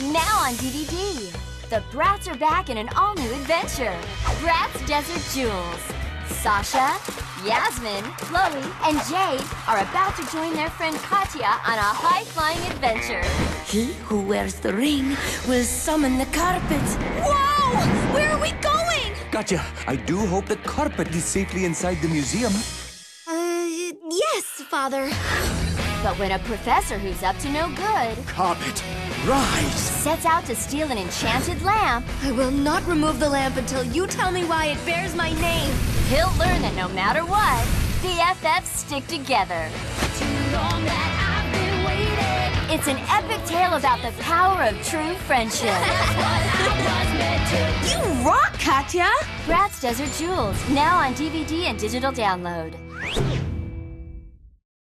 Now on DVD, the Bratz are back in an all-new adventure. Bratz Desert Jewels. Sasha, Yasmin, Chloe, and Jade are about to join their friend Katya on a high-flying adventure. He who wears the ring will summon the carpet. Whoa! Where are we going? Katya, I do hope the carpet is safely inside the museum. Yes, Father. But when a professor who's up to no good... Carpet, rise! ...sets out to steal an enchanted lamp... I will not remove the lamp until you tell me why it bears my name. He'll learn that no matter what, BFFs stick together. Too long that I've been waiting. It's an epic tale about the power of true friendship. You rock, Katya! Bratz Desert Jewels, now on DVD and digital download.